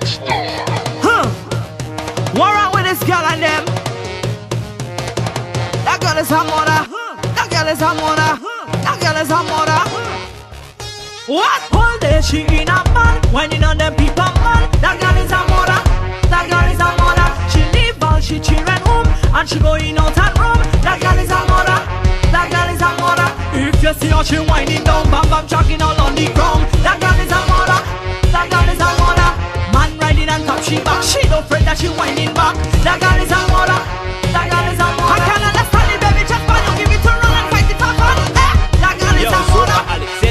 Huh? What wrong with this girl and them? That girl is her mother. That girl is her mother. That girl is her mother. What? All day she in a man, whining on them people man. That girl is her mother. That girl is her mother. She leave all she children home and she going out and roam. That girl is her mother. That girl is her mother. If you see how she whining down, bam bam chucking all on the ground. That girl is her mother. That girl is her mother. Man riding on top, she back. She don't fret that she whining back. That girl is her mother. That girl is her mother. I can't understand it, baby. Just man, you give it to run and fight it up on. Eh? That girl is her mother.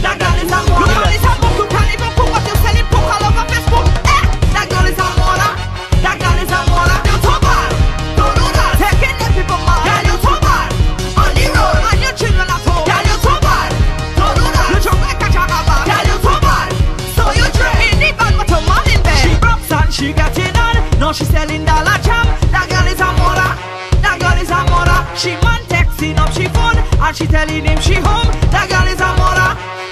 That girl is her mother. That girl is her mother. You can't even put what you're selling, put all over Facebook. Eh? That girl is her mother. That girl is her mother. You talk bad. Don't do that. Taking the people mad. Girl, you talk bad. On the road and your children at home. Girl, you talk bad. Don't do that. You jump like a jackass. Girl, you talk bad. So you drink. In the bag with a man in bed. She broke and she getting on. Now she selling dollar jam. That girl is her mother. That girl is her mother. She man texting up she phone and she telling him she home. That girl is her mother.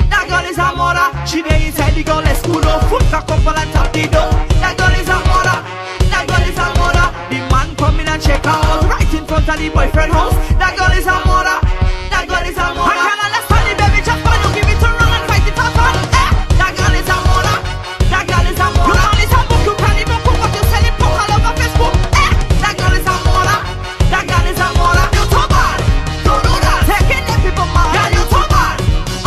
That girl is her mother. She there inside the girl let's school no foot back up and tap the door. That girl is her mother. That girl is her mother. The man come in and check her out right in front of the boyfriend house. That girl is her mother. That girl is her mother. I can't understand it, baby. Just man, you give it to run and fight it up on. Eh? That girl is her mother. That girl is her mother. You only have book, you can't even cook what you selling, put all over Facebook. Eh? That girl is her mother. That girl is her mother. You talk bad. Don't do that. Taking the people mad. Girl, you talk bad.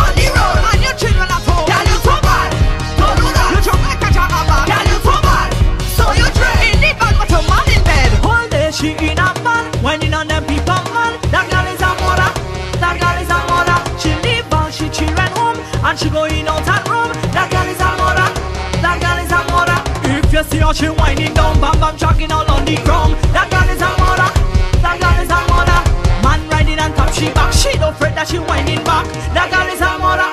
On the road and your children at home. Girl, you talk bad. Don't do that. You jump like a jackass. Girl, you talk bad. So you drink in the bag with your man in bed. All day she in a man, whining on them people man. That girl is her mother. That girl is her mother. She leave all she children home and she going out and roam. That girl is her mother. That girl is her mother. If you see how she whining down, bam bam chucking all on the ground. That girl is her mother. That girl is her mother. Man riding on top, she back. She don't fret that she whining back. That girl is her mother.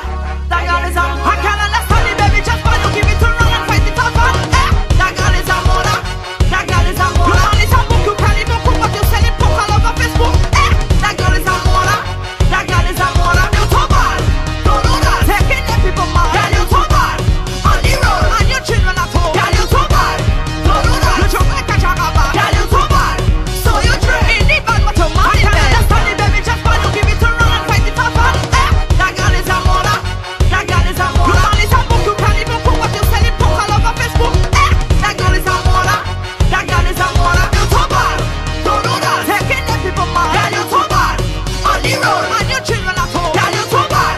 That girl is her mother. I can't understand it, baby. Just man, you give it to run and fight it up on. Eh? That girl is her mother. That girl is her mother. You only have book, you can't even cook what you selling, put all over Facebook. Eh? That girl is her mother. That girl is her mother. You talk bad. Don't do that. Taking the people mad. Girl, you talk bad. On the road and your children at home. Girl, you talk bad. Don't do that. You jump like a jackass. Girl, you talk bad. So you drink in the bag with your man in bed. I can't understand it, baby. Just man, you give it to run and fight it up on. Eh? That girl is her mother. That girl is her mother. You only have book, you can't even cook what you selling, put all over Facebook. Eh? That girl is her mother. That girl is her mother. You talk bad. Don't do that. Taking the people mad. Girl, you talk bad. On the road and your children at home. Girl, you talk bad.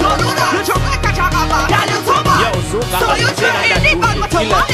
Don't do that. You jump like a jackass. Girl, you talk bad. So you drink in the bag with your man in bed.